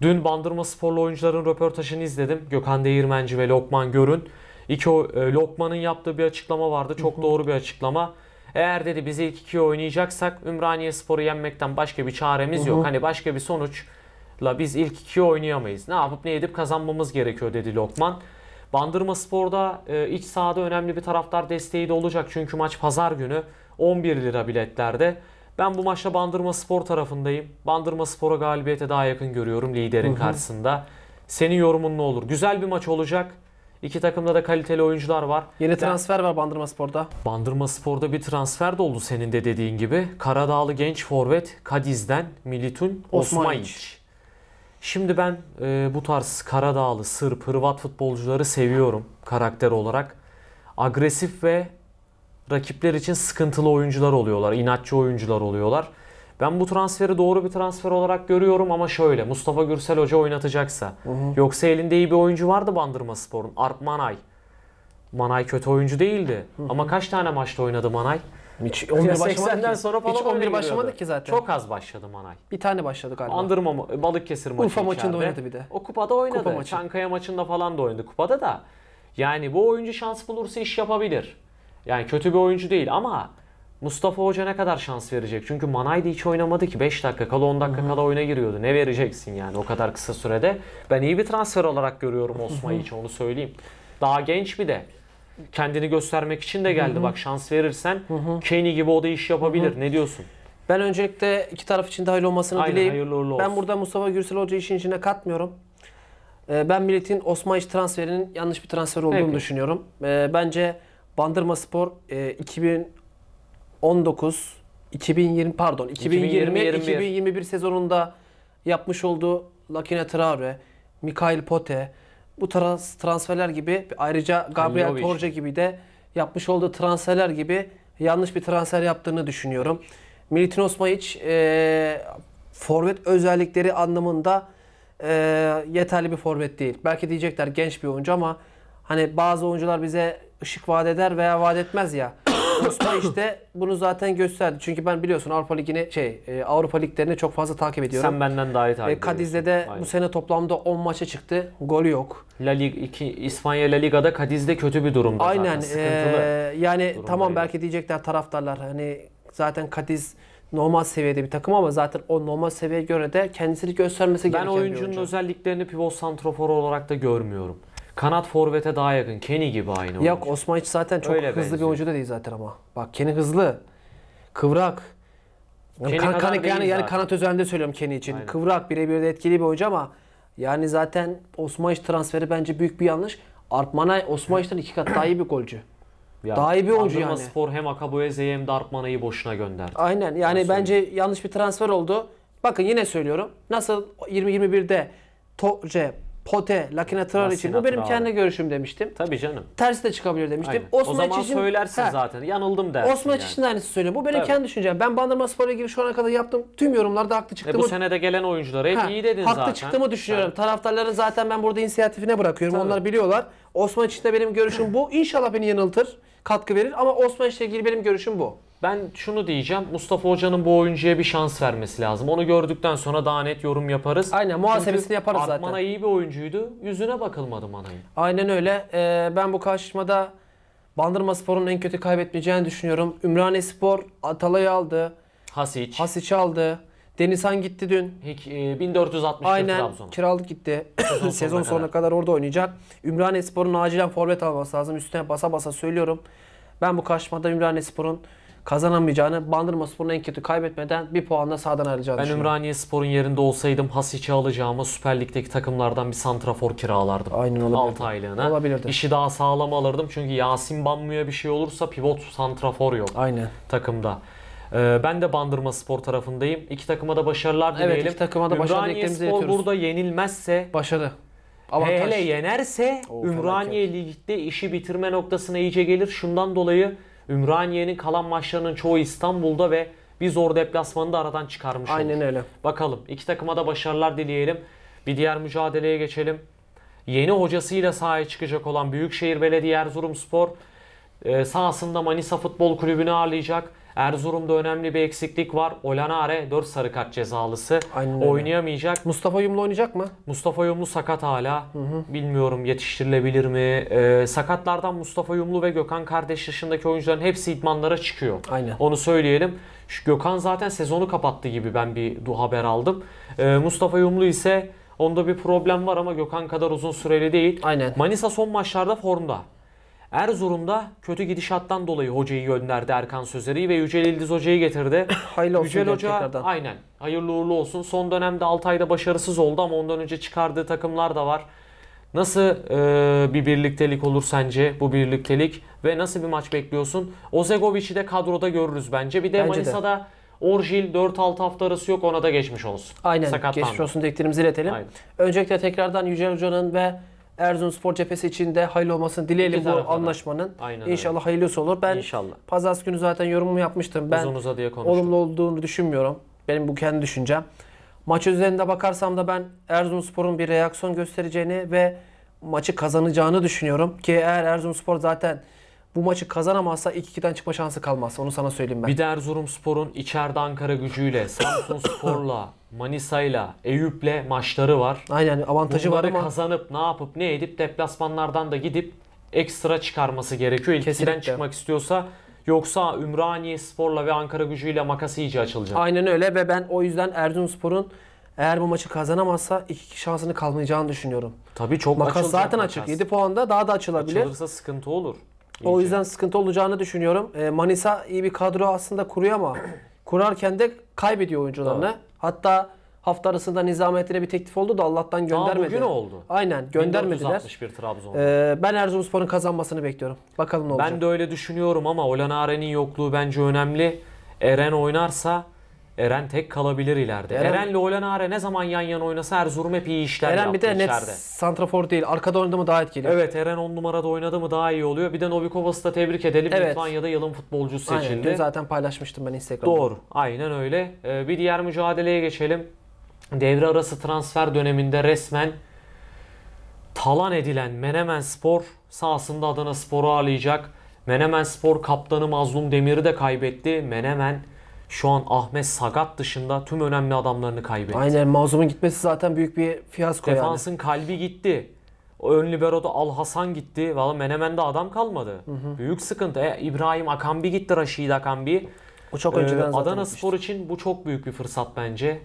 Dün Bandırmasporlu oyuncuların röportajını izledim. Gökhan Değirmenci ve Lokman Görün. İki, Lokman'ın yaptığı bir açıklama vardı. Çok doğru bir açıklama. Eğer dedi bizi ilk ikiye oynayacaksak Ümraniyespor'u yenmekten başka bir çaremiz Hı -hı. yok. Hani başka bir sonuçla biz ilk ikiye oynayamayız. Ne yapıp ne edip kazanmamız gerekiyor dedi Lokman. Bandırmaspor'da e, iç sahada önemli bir taraftar desteği de olacak. Çünkü maç pazar günü on bir lira biletlerde. Ben bu maçta Bandırmaspor tarafındayım. Bandırmaspor'a galibiyete daha yakın görüyorum liderin Hı -hı. karşısında. Senin yorumun ne olur? Güzel bir maç olacak. İki takımda da kaliteli oyuncular var. Yeni ben... transfer var Bandırmaspor'da. Bandırmaspor'da bir transfer de oldu senin de dediğin gibi. Karadağlı genç forvet Kadiz'den Militun Osmayiç. Şimdi ben e, bu tarz Karadağlı, Sırp, Hırvat futbolcuları seviyorum karakter olarak. Agresif ve rakipler için sıkıntılı oyuncular oluyorlar, inatçı oyuncular oluyorlar. Ben bu transferi doğru bir transfer olarak görüyorum ama şöyle, Mustafa Gürsel Hoca oynatacaksa. Hı hı. Yoksa elinde iyi bir oyuncu vardı Bandırmaspor'un, Arp Manay. Manay kötü oyuncu değildi. Hı hı. Ama kaç tane maçta oynadı Manay? Hiç on bir sonra falan Hiç on bir başlamadık ki zaten. Çok az başladı Manay. Bir tane başladı galiba. Bandırma Balıkkesir maçı. Urfa maçında içeride. oynadı bir de. O kupada oynadı. Kupa maçı. Çankaya maçında falan da oynadı kupada da. Yani bu oyuncu şans bulursa iş yapabilir. Yani kötü bir oyuncu değil ama Mustafa Hoca ne kadar şans verecek? Çünkü Manay'da hiç oynamadı ki. beş dakika kala, on dakika Hı -hı. kala oyuna giriyordu. Ne vereceksin yani o kadar kısa sürede? Ben iyi bir transfer olarak görüyorum Osman'ı için, onu söyleyeyim. Daha genç bir de. Kendini göstermek için de geldi. Hı -hı. Bak şans verirsen Hı -hı. Kenny gibi o da iş yapabilir. Hı -hı. Ne diyorsun? Ben öncelikle iki taraf için de hayırlı olmasını Aynen, dileyim. Hayırlı uğurlu olsun. Ben burada Mustafa Gürsel Hoca işin içine katmıyorum. Ben milletin Osmayiç transferinin yanlış bir transfer olduğunu Peki. düşünüyorum. Bence... Bandırmaspor e, iki bin on dokuz iki bin yirmi pardon iki bin yirmi iki bin yirmi bir sezonunda yapmış olduğu Lakine Traore, Mikael Pote, bu tarz transferler gibi, ayrıca Gabriel Torje gibi de yapmış olduğu transferler gibi yanlış bir transfer yaptığını düşünüyorum. Milutin Osmayiç e, forvet özellikleri anlamında e, yeterli bir forvet değil. Belki diyecekler genç bir oyuncu ama hani bazı oyuncular bize ışık vaat eder veya vaat etmez ya. Mustafa işte bunu zaten gösterdi. Çünkü ben biliyorsun Avrupa Ligi'ni şey Avrupa Liglerini çok fazla takip ediyorum. Sen benden daha iyi takip ediyorsun. Kadiz'de de aynen. Bu sene toplamda on maça çıktı. Golü yok. La Liga iki İspanya La Liga'da Kadiz'de kötü bir durumda. Aynen. Ee, yani tamam belki diyecekler taraftarlar hani zaten Kadiz normal seviyede bir takım ama zaten o normal seviyeye göre de kendisini göstermesi gereken bir oyuncu. Ben oyuncunun özelliklerini pivot santrofor olarak da görmüyorum. Kanat forvete daha yakın. Kenny gibi aynı oyuncu. Yok Osman hiç zaten çok öyle hızlı benziyor. Bir oyuncu da değil zaten ama. Bak Kenny hızlı. Kıvrak. Yani, kan, kan, yani, yani kanat özelinde söylüyorum Kenny için. Aynen. Kıvrak birebir de etkili bir oyuncu ama yani zaten Osman transferi bence büyük bir yanlış. Arpmanay Osman Hiç'ten iki kat daha iyi bir golcü. Ya, daha iyi bir oyuncu yani. Spor hem Akaboyeze'yi hem de Arpmanay'ı boşuna gönderdi. Aynen yani nasıl? Bence yanlış bir transfer oldu. Bakın yine söylüyorum. Nasıl yirmi yirmi birde Toce, Pote, Lakina Trar için bu benim kendi görüşüm demiştim. Tabii canım. Tersi de çıkabilir demiştim. Osman o zaman için, söylersin he, zaten yanıldım dersin. Osman yani. İçin de aynısı söylüyorum. Bu benim tabii. kendi düşüncem. Ben Bandırmaspor'a gibi şu ana kadar yaptım. Tüm yorumlarda haklı çıktığımı. E bu senede gelen oyunculara hep he, iyi dedin haklı zaten. Haklı çıktığımı düşünüyorum. Evet. Taraftarları zaten ben burada inisiyatifine bırakıyorum. Tabii. Onlar biliyorlar. Osman için de benim görüşüm bu. İnşallah beni yanıltır, katkı verir ama Osman ile ilgili benim görüşüm bu. Ben şunu diyeceğim, Mustafa Hoca'nın bu oyuncuya bir şans vermesi lazım. Onu gördükten sonra daha net yorum yaparız. Aynen, muhasebesini yaparız zaten. Artman'a iyi bir oyuncuydu, yüzüne bakılmadı Manay'ın. Aynen öyle. Ee, ben bu karşılaşmada Bandırmaspor'un en kötü kaybetmeyeceğini düşünüyorum. Ümraniyespor Atalay'ı aldı. Hasiç. Hasiç'i aldı. Denizhan gitti dün. E, bin dört yüz altmış aynen, Trabzon'a. Kiralık gitti. Sezon, Sezon sonuna kadar. kadar orada oynayacak. Ümraniyespor'un acilen forvet alması lazım. Üstüne basa basa söylüyorum. Ben bu karşılaşmada Ümraniyespor'un kazanamayacağını, Bandırmaspor'un en kötü kaybetmeden bir puanla sahadan ayrılacağını ben düşünüyorum. Ben Ümraniyespor'un yerinde olsaydım Hasiç'i alacağıma Süper Lig'deki takımlardan bir santrafor kiralardım. Aynen olabilir. altı aylığına. Olabilirdi. İşi daha sağlam alırdım çünkü Yasin Banmu'ya bir şey olursa pivot santrafor yok aynen. takımda. Ben de Bandırmaspor tarafındayım. İki takıma da başarılar dileyelim. Evet, iki takıma da başarılar dileklerimizi iletiyoruz. Ümraniyespor burada yenilmezse, başarı. Avantaj. Hele yenerse o, Ümraniye Lig'de işi bitirme noktasına iyice gelir. Şundan dolayı Ümraniye'nin kalan maçlarının çoğu İstanbul'da ve bir zor deplasmanı da aradan çıkarmış olur. Aynen öyle. Bakalım. İki takıma da başarılar dileyelim. Bir diğer mücadeleye geçelim. Yeni hocasıyla sahaya çıkacak olan Büyükşehir Belediye Erzurumspor sahasında Manisa Futbol Kulübü'nü ağırlayacak. Erzurum'da önemli bir eksiklik var. Olanare dört sarı kart cezalısı. Aynen oynayamayacak. Öyle. Mustafa Yumlu oynayacak mı? Mustafa Yumlu sakat hala. Hı hı. Bilmiyorum yetiştirilebilir mi? Ee, sakatlardan Mustafa Yumlu ve Gökhan kardeş dışındaki oyuncuların hepsi idmanlara çıkıyor. Aynen. Onu söyleyelim. Şu Gökhan zaten sezonu kapattı gibi ben bir haber aldım. Ee, Mustafa Yumlu ise onda bir problem var ama Gökhan kadar uzun süreli değil. Aynen. Manisa son maçlarda formda. Erzurum'da kötü gidişattan dolayı hocayı gönderdi Erkan Sözeri'yi ve Yücel İldiz Hoca'yı getirdi. Hayırlı olsun. Yücel Hoca tekrardan. Aynen. Hayırlı uğurlu olsun. Son dönemde altı ayda başarısız oldu ama ondan önce çıkardığı takımlar da var. Nasıl e, bir birliktelik olur sence bu birliktelik ve nasıl bir maç bekliyorsun? Ozegovic'i de kadroda görürüz bence. Bir de bence Manisa'da de. Orjil dört altı hafta arası yok ona da geçmiş olsun. Aynen. Sakatlandı. Geçmiş olsun dediklerimizi iletelim. Aynen. Öncelikle tekrardan Yücel Hoca'nın ve Erzurumspor cephesi için de hayırlı olmasını dileyelim bu anlaşmanın. Aynen İnşallah öyle. Hayırlısı olur. Ben İnşallah. Pazartesi günü zaten yorumumu yapmıştım. Ben olumlu olduğunu düşünmüyorum. Benim bu kendi düşüncem. Maç üzerinde bakarsam da ben Erzurumspor'un bir reaksiyon göstereceğini ve maçı kazanacağını düşünüyorum. Ki eğer Erzurumspor zaten bu maçı kazanamazsa iki ikiden çıkma şansı kalmaz. Onu sana söyleyeyim ben. Bir de Erzurumspor'un içeride Ankara gücüyle, Samsunspor'la, Manisa'yla, Eyüp'le maçları var. Aynen avantajı bunları var ama kazanıp ne yapıp ne edip deplasmanlardan da gidip ekstra çıkarması gerekiyor. İlkiden çıkmak istiyorsa yoksa Ümraniyespor'la ve Ankara gücüyle makas iyice açılacak. Aynen öyle ve ben o yüzden Erzurumspor'un eğer bu maçı kazanamazsa iki iki şansını kalmayacağını düşünüyorum. Tabii çok makas açılacak. Zaten makas zaten açık. yedi puanda daha da açılabilir. Açılırsa sıkıntı olur. İyice. O yüzden sıkıntı olacağını düşünüyorum. Manisa iyi bir kadro aslında kuruyor ama kurarken de kaybediyor oyuncularını. Evet. Hatta hafta arasında Nizamettin'e bir teklif oldu da Allah'tan göndermediler. Bugün oldu. Aynen göndermediler. bin dört yüz altmış bir Trabzon. Ee, ben Erzurumspor'un kazanmasını bekliyorum. Bakalım ne olacak. Ben de öyle düşünüyorum ama Olanare'nin yokluğu bence önemli. Eren oynarsa Eren tek kalabilir ileride. Eren, Eren'le Olanare ne zaman yan yana oynasa Erzurum hep iyi işler Eren yaptı içeride. Eren bir de içeride. Net santrafor değil. Arkada oynadı mı daha etkili. Evet Eren on numarada oynadı mı daha iyi oluyor. Bir de Novikovas'ı da tebrik edelim. Evet. Litvanya'da yılın futbolcusu seçildi. Aynen. Dün zaten paylaşmıştım ben Instagram'da. Doğru. Aynen öyle. Ee, bir diğer mücadeleye geçelim. Devre arası transfer döneminde resmen talan edilen Menemen Spor sahasında Adana Spor'u ağırlayacak. Menemen Spor kaptanı Mazlum Demir'i de kaybetti. Menemen şu an Ahmet Sagat dışında tüm önemli adamlarını kaybetti. Aynen, Mazlum'un gitmesi zaten büyük bir fiyasko. Defansın yani. Kalbi gitti. O ön libero'da Al Hasan gitti. Valla Menemen'de adam kalmadı. Hı hı. Büyük sıkıntı. E, İbrahim Akambi gitti, Raşid Akambi. O çok önceden ee, zaten Adana gitmişti. Spor için bu çok büyük bir fırsat bence.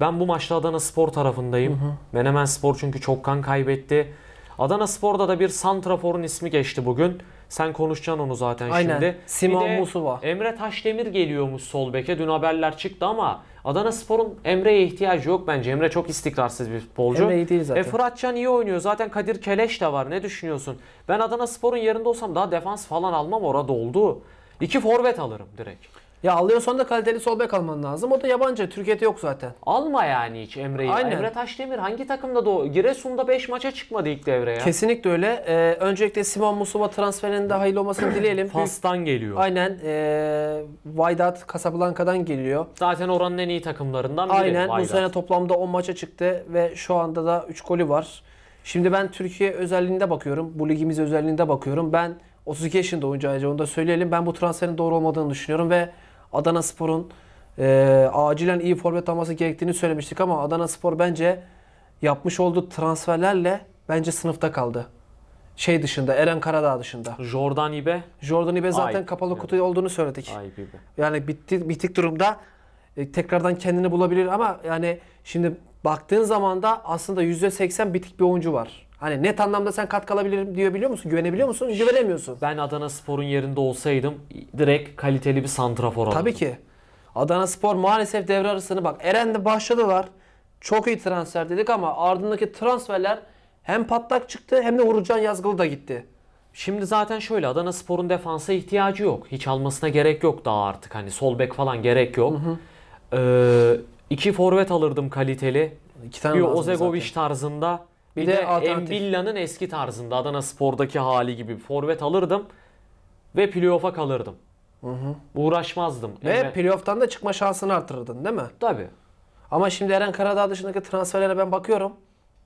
Ben bu maçta Adana Spor tarafındayım. Hı hı. Menemen Spor çünkü çok kan kaybetti. Adana Spor'da da bir santraforun ismi geçti bugün. Sen konuşacaksın onu zaten. Aynen. Şimdi. Simon Musuva. Emre Taşdemir geliyormuş sol beke. Dün haberler çıktı ama Adana Spor'un Emre'ye ihtiyacı yok bence. Emre çok istikrarsız bir futbolcu. Emre iyi değil zaten. E, Fıratcan iyi oynuyor. Zaten Kadir Keleş de var. Ne düşünüyorsun? Ben Adana Spor'un yerinde olsam daha defans falan almam, orada oldu. İki forvet alırım direkt. Ya alıyorsan da kaliteli sol bek alman lazım. O da yabancı. Türkiye'de yok zaten. Alma yani hiç Emre'yi. Emre Taşdemir hangi takımda da o? Giresun'da beş maça çıkmadı ilk devreye. Kesinlikle öyle. Ee, öncelikle Simon Musuva transferinin de hayırlı olmasını dileyelim. Fas'tan geliyor. Aynen. Ee, Wydad Casablanca'dan geliyor. Zaten oranın en iyi takımlarından biri. Aynen. Wydad. Bu sene toplamda on maça çıktı ve şu anda da üç golü var. Şimdi ben Türkiye özelliğinde bakıyorum. Bu ligimiz özelliğinde bakıyorum. Ben otuz iki yaşında oyuncu, ayrıca onu da söyleyelim. Ben bu transferin doğru olmadığını düşünüyorum ve Adana Spor'un e, acilen iyi forvet alması gerektiğini söylemiştik ama Adana Spor bence yapmış olduğu transferlerle bence sınıfta kaldı. Şey dışında, Eren Karadağ dışında. Jordan İbe. Jordan İbe zaten Ay, kapalı evet. kutu olduğunu söyledik. Ay, yani bitti, bitik durumda. E, tekrardan kendini bulabilir ama yani şimdi baktığın zaman da aslında yüzde seksen bitik bir oyuncu var. Hani net anlamda sen katkı alabilirim diyor, biliyor musun? Güvenebiliyor musun? Güvenemiyorsun. Ben Adana Spor'un yerinde olsaydım direkt kaliteli bir santrafor alırdım. Tabii ki. Adana Spor maalesef devre arasını bak. Eren'de başladılar. Çok iyi transfer dedik ama ardındaki transferler hem patlak çıktı hem de Uğurcan Yazgılı da gitti. Şimdi zaten şöyle, Adana Spor'un defansa ihtiyacı yok. Hiç almasına gerek yok daha artık. Hani sol bek falan gerek yok. Hı hı. Ee, iki forvet alırdım kaliteli. İki tane bir Ozegoviç tarzında. Bir, bir de, de Mbilla'nın eski tarzında Adana Spor'daki hali gibi bir forvet alırdım ve playoff'a kalırdım. Hı hı. Uğraşmazdım. Ve evet. playoff'tan da çıkma şansını artırırdın değil mi? Tabii. Ama şimdi Eren Karadağ dışındaki transferlere ben bakıyorum.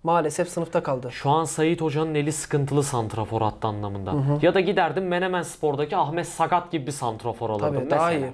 Maalesef sınıfta kaldı. Şu an Sait Hoca'nın eli sıkıntılı santrafor hattı anlamında. Hı hı. Ya da giderdim Menemen Spor'daki Ahmet Sagat gibi bir santrafor alırdım. Tabii, daha iyi.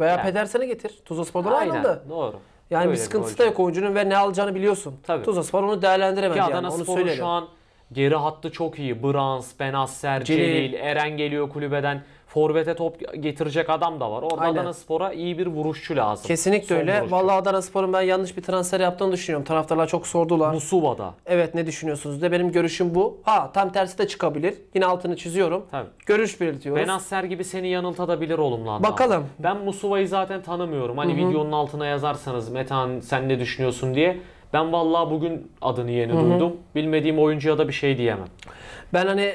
Veya yani. Pedersen'i getir. Tuzla Spor'dan alındı. Doğru. Yani öyle bir sıkıntısı da yok oyuncunun ve ne alacağını biliyorsun. Tuzlaspor onu değerlendiremedi. Ki Adana yani, onu Spor'un şu an geri hattı çok iyi. Brans, Benasser, Celil, Celil Eren geliyor kulübeden. Forvet'e top getirecek adam da var. Orada Aynen. Adana Spor'a iyi bir vuruşçu lazım. Kesinlikle Son öyle. Vuruşçu. Vallahi Adana Spor'un ben yanlış bir transfer yaptığını düşünüyorum. Taraftarlar çok sordular. Musuva'da. Evet, ne düşünüyorsunuz de benim görüşüm bu. Ha, tam tersi de çıkabilir. Yine altını çiziyorum. Tabii. Görüş belirtiyoruz. Benasser gibi seni yanıltabilir olumlu. Bakalım. Abi. Ben Musuva'yı zaten tanımıyorum. Hani Hı-hı. videonun altına yazarsanız Metehan sen ne düşünüyorsun diye. Ben vallahi bugün adını yeni Hı-hı. duydum. Bilmediğim oyuncuya da bir şey diyemem. Ben hani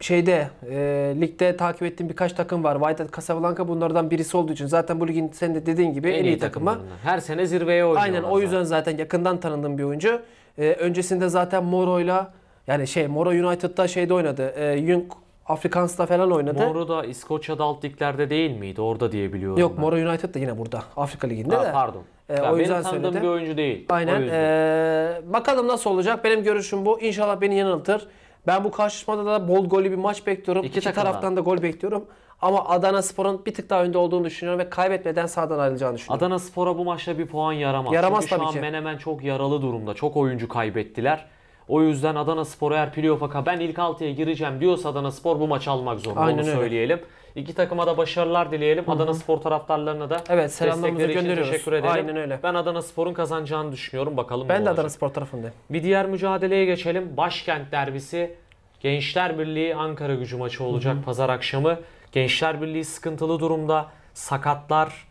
şeyde e, ligde takip ettiğim birkaç takım var. Wydad Casablanca bunlardan birisi olduğu için zaten bu ligin sen de dediğin gibi en, en iyi takımı. Her sene zirveye oynuyor. Aynen o yüzden zaten. zaten yakından tanındığım bir oyuncu. E, öncesinde zaten Moro'yla yani şey Moro United'da şeyde oynadı. E, Young Afrikans'ta falan oynadı. Moro da İskoçya'da alt liglerde değil miydi? Orada diye biliyorum. Yok ben. Moro United da yine burada. Afrika liginde ha, de. Pardon. E, o yüzden tanıdığım bir oyuncu değil. Aynen. E, bakalım nasıl olacak. Benim görüşüm bu. İnşallah beni yanıltır. Ben bu karşılaşmada da bol golü bir maç bekliyorum. İki, İki taraftan da gol bekliyorum. Ama Adana Spor'un bir tık daha önde olduğunu düşünüyorum ve kaybetmeden sahadan ayrılacağını düşünüyorum. Adana Spor'a bu maçta bir puan yaramaz. Yaramaz Çünkü tabii ki. Şu an Menemen çok yaralı durumda. Çok oyuncu kaybettiler. O yüzden Adana Spor eğer playoff'a ben ilk altıya gireceğim diyorsa Adana Spor bu maçı almak zorunda. Aynen Onu öyle. söyleyelim. İki takıma da başarılar dileyelim. Hı-hı. Adana Spor taraftarlarına da evet, destekleri için teşekkür edelim. Aynen öyle. Ben Adana Spor'un kazanacağını düşünüyorum. Bakalım Ben de olacak. Adana Spor tarafındayım. Bir diğer mücadeleye geçelim. Başkent derbisi Gençler Birliği Ankara Gücü maçı olacak Hı-hı. pazar akşamı. Gençler Birliği sıkıntılı durumda. Sakatlar,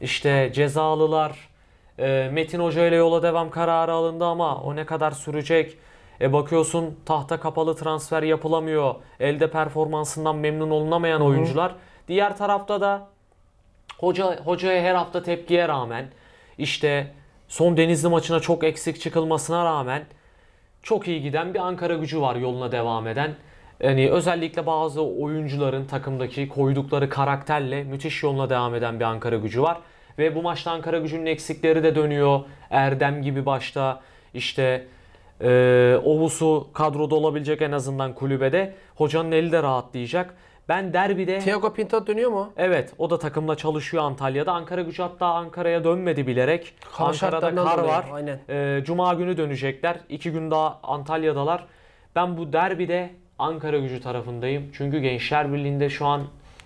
işte cezalılar. Metin Hoca ile yola devam kararı alındı ama o ne kadar sürecek? E bakıyorsun tahta kapalı, transfer yapılamıyor. Elde performansından memnun olunamayan Hı-hı. oyuncular. Diğer tarafta da hoca hocaya her hafta tepkiye rağmen, işte son Denizli maçına çok eksik çıkılmasına rağmen çok iyi giden bir Ankara Gücü var yoluna devam eden. Yani özellikle bazı oyuncuların takımdaki koydukları karakterle müthiş yoluna devam eden bir Ankara Gücü var. Ve bu maçta Ankara Gücü'nün eksikleri de dönüyor. Erdem gibi başta, işte e, Oğuz'u kadroda olabilecek en azından kulübede. Hocanın eli de rahatlayacak. Ben derbide... Thiago Pinta dönüyor mu? Evet. O da takımla çalışıyor Antalya'da. Ankaragücü hatta Ankara'ya dönmedi bilerek. Hava Ankara'da kar var. Aynen. E, Cuma günü dönecekler. İki gün daha Antalya'dalar. Ben bu derbide Ankaragücü tarafındayım. Çünkü Gençler Birliği'nde şu an...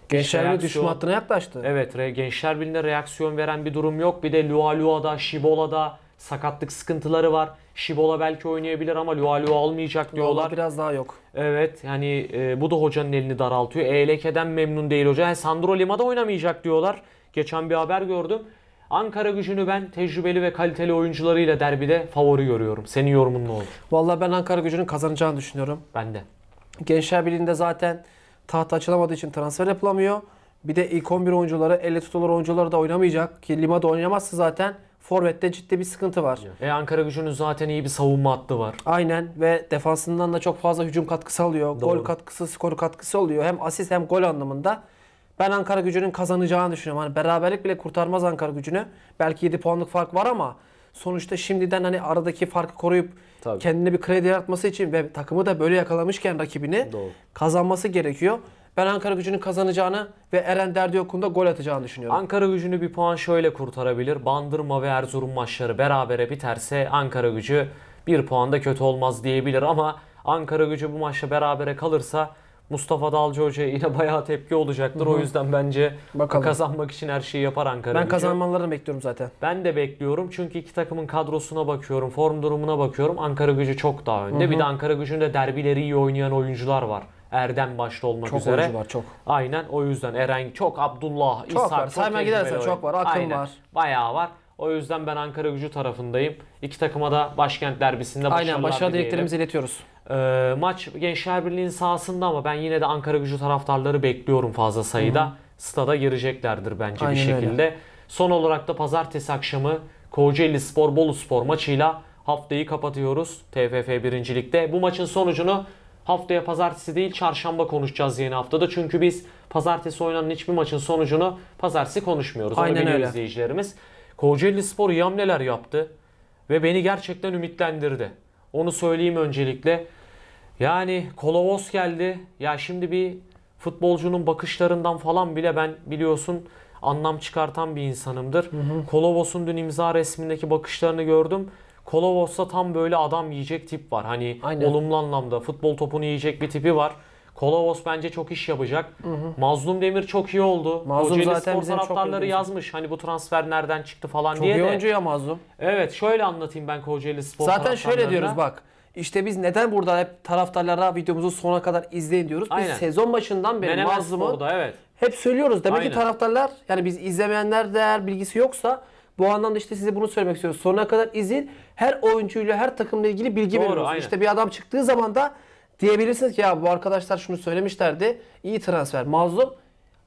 Gençler Birliği düşme hattına yaklaştı. Evet. Re, Gençler Birliği'ne reaksiyon veren bir durum yok. Bir de Lualua'da, Şibola'da sakatlık sıkıntıları var. Şibola belki oynayabilir ama Lualu almayacak diyorlar. Lualu biraz daha yok. Evet, yani e, bu da hocanın elini daraltıyor. E L K'den memnun değil hoca. He, Sandro Lima'da oynamayacak diyorlar. Geçen bir haber gördüm. Ankaragücü'nü ben tecrübeli ve kaliteli oyuncularıyla derbide favori görüyorum. Senin yorumun ne olur? Vallahi ben Ankaragücü'nün kazanacağını düşünüyorum. Ben de. Gençler Birliği'nde zaten tahta açılamadığı için transfer yapılamıyor. Bir de ilk on bir oyuncuları, elle tutulur oyuncuları da oynamayacak. Ki Lima'da oynayamazsa zaten forvette ciddi bir sıkıntı var. E Ankaragücü'nün zaten iyi bir savunma hattı var. Aynen ve defansından da çok fazla hücum katkısı alıyor. Doğru. Gol katkısı, skor katkısı oluyor. Hem asist hem gol anlamında. Ben Ankaragücü'nün kazanacağını düşünüyorum. Hani beraberlik bile kurtarmaz Ankaragücü'nü. Belki yedi puanlık fark var ama sonuçta şimdiden hani aradaki farkı koruyup tabii kendine bir kredi yaratması için ve takımı da böyle yakalamışken rakibini doğru kazanması gerekiyor. Ben Ankaragücü'nün kazanacağını ve Eren Derdiyok'un da gol atacağını düşünüyorum. Ankaragücü'nü bir puan şöyle kurtarabilir. Bandırma ve Erzurum maçları berabere biterse Ankaragücü bir puan da kötü olmaz diyebilir ama Ankaragücü bu maçla berabere kalırsa Mustafa Dalcı Hoca yine bayağı tepki olacaktır. Hı-hı. O yüzden bence bakalım, kazanmak için her şeyi yapar Ankaragücü. Ben kazanmalarını bekliyorum zaten. Ben de bekliyorum çünkü iki takımın kadrosuna bakıyorum, form durumuna bakıyorum. Ankaragücü çok daha önde. Hı-hı. Bir de Ankaragücü'nün de derbileri iyi oynayan oyuncular var. Erdem başta olmak çok üzere. Çok oyuncu var, çok. Aynen, o yüzden Eren çok, Abdullah, çok İshak var. Sayma gidersen oyun çok var, Akın aynen var. Bayağı var. O yüzden ben Ankaragücü tarafındayım. İki takıma da başkent derbisinde başarılar dileyelim. Aynen, başarı dileklerimizi iletiyoruz. Ee, maç Gençler Birliği'nin sahasında ama ben yine de Ankaragücü taraftarları bekliyorum fazla sayıda. Hı-hı. Stada gireceklerdir bence aynen bir şekilde. Öyle. Son olarak da pazartesi akşamı Kocaeli Spor Bolu Spor maçıyla haftayı kapatıyoruz T F F birinci Lig'de. Bu maçın sonucunu haftaya pazartesi değil çarşamba konuşacağız yeni haftada. Çünkü biz pazartesi oynanan hiçbir maçın sonucunu pazartesi konuşmuyoruz. Aynen onu biliyor öyle izleyicilerimiz. Kocaeli Spor iyi hamleler yaptı ve beni gerçekten ümitlendirdi. Onu söyleyeyim öncelikle. Yani Kolovos geldi. Ya şimdi bir futbolcunun bakışlarından falan bile ben biliyorsun anlam çıkartan bir insanımdır. Hı hı. Kolovos'un dün imza resmindeki bakışlarını gördüm. Kolovos'ta tam böyle adam yiyecek tip var. Hani aynen olumlu anlamda futbol topunu yiyecek bir tipi var. Kolovos bence çok iş yapacak. Hı hı. Mazlum Demir çok iyi oldu. Mazlum zaten spor taraftarları yazmış. Hani bu transfer nereden çıktı falan çok diye de. Çok iyi oyuncu ya Mazlum. Evet, şöyle anlatayım ben Kocaeli Spor taraftarlarına. Zaten şöyle diyoruz bak. İşte biz neden burada hep taraftarlara videomuzu sona kadar izleyin diyoruz. Biz aynen sezon başından beri Mazlum'u evet hep söylüyoruz. Demek aynen ki taraftarlar yani biz izlemeyenler de eğer bilgisi yoksa bu anlamda işte size bunu söylemek istiyoruz. Sonuna kadar izin. Her oyuncuyla, her takımla ilgili bilgi veriyoruz. İşte bir adam çıktığı zaman da diyebilirsiniz ki ya bu arkadaşlar şunu söylemişlerdi. İyi transfer. Mazlum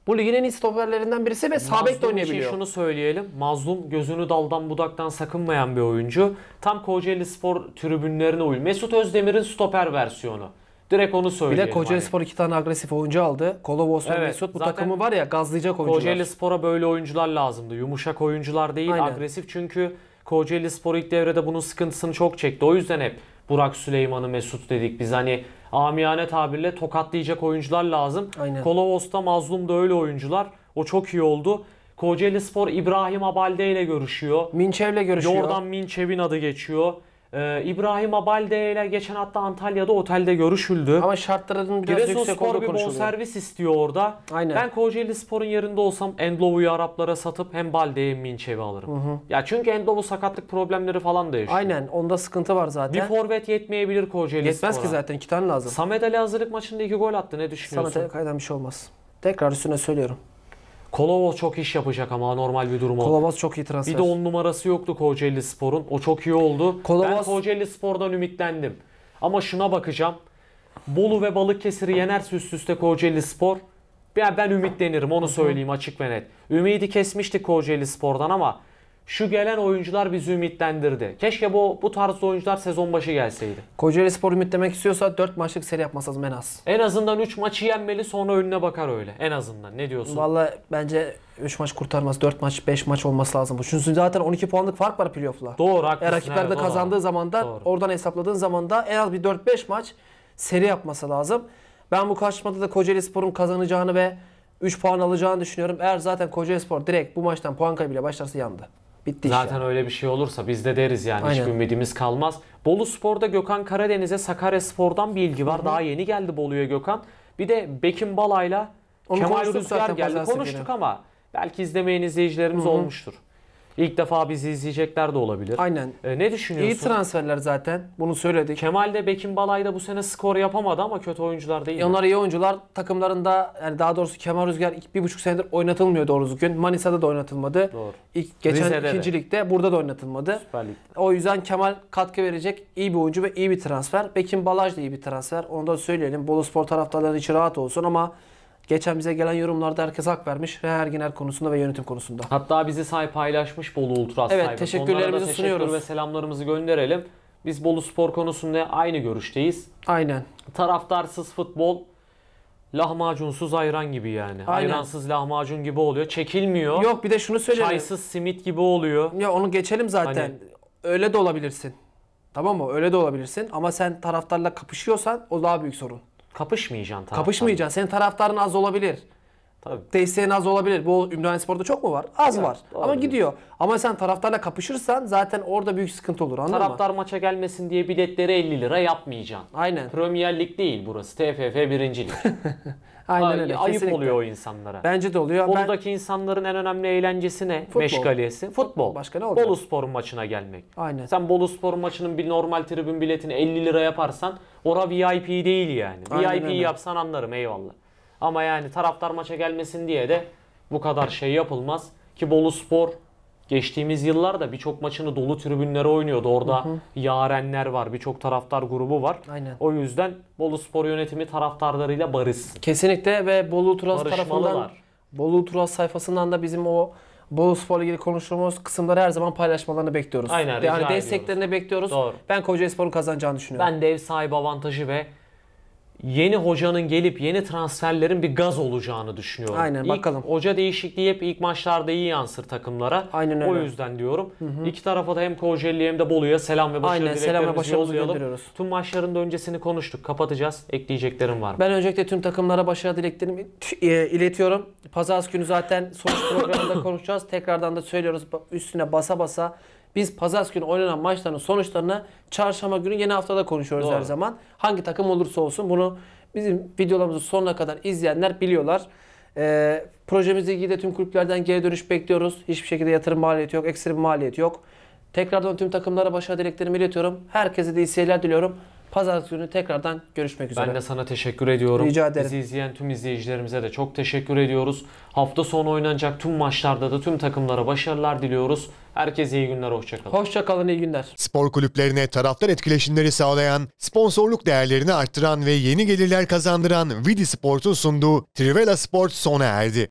bu ligin en iyi stoperlerinden birisi ve sağ bek de oynayabiliyor. Mazlum için şunu söyleyelim. Mazlum gözünü daldan budaktan sakınmayan bir oyuncu. Tam Kocaeli Spor tribünlerine uyuyor. Mesut Özdemir'in stoper versiyonu. Direkt onu söyleyelim. Bir de Kocaeli Spor iki tane agresif oyuncu aldı. Kolovos ve evet, Mesut bu takımı var ya gazlayacak oyuncular. Kocaeli Spor'a böyle oyuncular lazımdı. Yumuşak oyuncular değil aynen agresif. Çünkü Kocaeli Spor ilk devrede bunun sıkıntısını çok çekti. O yüzden hep Burak Süleyman'ı Mesut dedik biz. Hani amiyane tabirle tokatlayacak oyuncular lazım. Aynen. Kolovos'ta Mazlum da öyle oyuncular. O çok iyi oldu. Kocaeli Spor İbrahim Abalde ile görüşüyor. Minçev'le görüşüyor. Jordan Minçev'in adı geçiyor. Ee, İbrahim Abalde ile geçen hafta Antalya'da otelde görüşüldü. Ama şartların biraz Giresun yüksek Spor olduğu konuşuluyor. Bir bonservis istiyor orada. Aynen. Ben Kocaeli Spor'un yerinde olsam Endlovu'yu Araplara satıp hem Balde'yi hem Minçev'i alırım. Hı hı. Ya çünkü Endlovu sakatlık problemleri falan da yaşıyor. Aynen, onda sıkıntı var zaten. Bir forvet yetmeyebilir Kocaeli Spor'a. Yetmez ki zaten, iki tane lazım. Samet Ali hazırlık maçında iki gol attı, ne düşünüyorsun? Samet Ali kaydan bir şey olmaz. Tekrar üstüne söylüyorum. Kolovos çok iş yapacak ama normal bir durum oldu. Kolovos çok iyi transfer. Bir de on numarası yoktu Kocaeli Spor'un. O çok iyi oldu. Kolovos... Ben Kocaeli Spor'dan ümitlendim. Ama şuna bakacağım. Bolu ve Balıkesir'i yenerse üst üste Kocaeli Spor. Ben, ben ümitlenirim, onu söyleyeyim açık ve net. Ümidi kesmiştik Kocaeli Spor'dan ama şu gelen oyuncular bizi ümitlendirdi. Keşke bu, bu tarz oyuncular sezon başı gelseydi. Kocaeli Spor ümitlemek istiyorsa dört maçlık seri yapması lazım en az. En azından üç maçı yenmeli, sonra önüne bakar öyle. En azından ne diyorsun? Vallahi bence üç maç kurtarmaz. dört maç, beş maç olması lazım bu. Çünkü zaten on iki puanlık fark var playoff'la. Doğru, haklısın. E, rakipler de evet, kazandığı zaman da oradan hesapladığın zaman da en az bir dört beş maç seri yapması lazım. Ben bu karşılaşmada da Kocaelispor'un kazanacağını ve üç puan alacağını düşünüyorum. Eğer zaten Kocaelispor direkt bu maçtan puan kaybıyla başlarsa yandı. Bitti zaten yani. Öyle bir şey olursa biz de deriz yani. Aynen. Hiçbir ümidimiz kalmaz. Bolu Spor'da Gökhan Karadeniz'e Sakaryaspor'dan bir ilgi var. Hı-hı. Daha yeni geldi Bolu'ya Gökhan. Bir de Bekim Bala'yla Kemal Rüzgar geldi. Konuştuk yine. Ama belki izlemeyen izleyicilerimiz Hı-hı. olmuştur. İlk defa bizi izleyecekler de olabilir. Aynen. Ee, ne düşünüyorsun? İyi transferler zaten. Bunu söyledik. Kemal de Bekim Balay'da bu sene skor yapamadı ama kötü oyuncular değil. Onlar iyi oyuncular. Takımlarında, yani daha doğrusu Kemal Rüzgar ilk bir buçuk senedir oynatılmıyor doğru düzgün. Manisa'da da oynatılmadı. Doğru. İlk, geçen Rize'de ikinci de. Ligde burada da oynatılmadı. Süper Lig'de. O yüzden Kemal katkı verecek iyi bir oyuncu ve iyi bir transfer. Bekim Balaj da iyi bir transfer. Onu da söyleyelim. Bolu Spor taraftarları için rahat olsun ama geçen bize gelen yorumlarda herkes hak vermiş. Reher Giner konusunda ve yönetim konusunda. Hatta bizi say paylaşmış Bolu Ultras sahibi. Evet, teşekkürlerimizi teşekkür sunuyoruz. Ve selamlarımızı gönderelim. Biz Bolu Spor konusunda aynı görüşteyiz. Aynen. Taraftarsız futbol, lahmacunsuz ayran gibi yani. Aynen. Ayransız lahmacun gibi oluyor. Çekilmiyor. Yok bir de şunu söyleyelim. Çaysız simit gibi oluyor. Ya onu geçelim zaten. Hani... Öyle de olabilirsin. Tamam mı? Öyle de olabilirsin. Ama sen taraftarla kapışıyorsan o daha büyük sorun. Kapışmayacaksın taraftarla. Kapışmayacaksın. Senin taraftarın az olabilir. Tabii. Desteğin az olabilir. Bu Ümraniyespor'da çok mu var? Az evet, var. Olabilir. Ama gidiyor. Ama sen taraftarla kapışırsan zaten orada büyük sıkıntı olur. Anladın Taraftar mı? Maça gelmesin diye biletleri elli lira yapmayacaksın. Aynen. Premier Lig değil burası. T F F birinci Lig. Aynen Ay, öyle. Ayıp kesinlikle. Oluyor o insanlara. Bence de oluyor. Bolu'daki ben... insanların en önemli eğlencesi ne? Futbol. Meşgaliyesi. Futbol. Başka ne olacak? Bolu Spor'un maçına gelmek. Aynen. Sen Bolu Spor'un maçının bir normal tribün biletini elli lira yaparsan ora V I P değil yani. V I P yapsan anlarım eyvallah. Ama yani taraftar maça gelmesin diye de bu kadar şey yapılmaz. Ki Bolu Spor geçtiğimiz yıllarda birçok maçını dolu tribünlere oynuyordu. Orada hı hı. yarenler var. Birçok taraftar grubu var. Aynen. O yüzden Bolu Spor yönetimi taraftarlarıyla barışsın. Kesinlikle ve Bolu Ultras tarafından, Bolu Ultras sayfasından da bizim o Bolu Spor'la ilgili konuştuğumuz kısımları her zaman paylaşmalarını bekliyoruz. Aynen, yani desteklerini bekliyoruz. Doğru. Ben Kocaelispor'un kazanacağını düşünüyorum. Ben de ev sahibi avantajı ve yeni hocanın gelip yeni transferlerin bir gaz olacağını düşünüyorum. Aynen, bakalım. İlk hoca değişikliği hep ilk maçlarda iyi yansır takımlara. Aynen öyle. O yüzden diyorum. Hı hı. İki tarafa da hem Kocaeli hem de Bolu'ya selam ve başarı dileklerimizi yollayalım. Tüm maçların da öncesini konuştuk. Kapatacağız. Ekleyeceklerim var mı? Ben öncelikle tüm takımlara başarı dileklerimi iletiyorum. Pazartesi günü zaten sonuç programında konuşacağız. Tekrardan da söylüyoruz üstüne basa basa. Biz pazartesi günü oynanan maçların sonuçlarını çarşamba günü yeni haftada konuşuyoruz. Doğru. Her zaman. Hangi takım olursa olsun bunu bizim videolarımızın sonuna kadar izleyenler biliyorlar. Ee, projemizle ilgili de tüm kulüplerden geri dönüş bekliyoruz. Hiçbir şekilde yatırım maliyeti yok, ekstra bir maliyet yok. Tekrardan tüm takımlara başarı dileklerimi iletiyorum. Herkese de iyi seyirler diliyorum. Pazartesi günü tekrardan görüşmek üzere. Ben de sana teşekkür ediyorum. Rica ederim. Bizi izleyen tüm izleyicilerimize de çok teşekkür ediyoruz. Hafta sonu oynanacak tüm maçlarda da tüm takımlara başarılar diliyoruz. Herkese iyi günler, hoşçakalın. Hoşçakalın, iyi günler. Spor kulüplerine taraftar etkileşimleri sağlayan, sponsorluk değerlerini arttıran ve yeni gelirler kazandıran Vidi Sport'un sunduğu Trivela Sport sona erdi.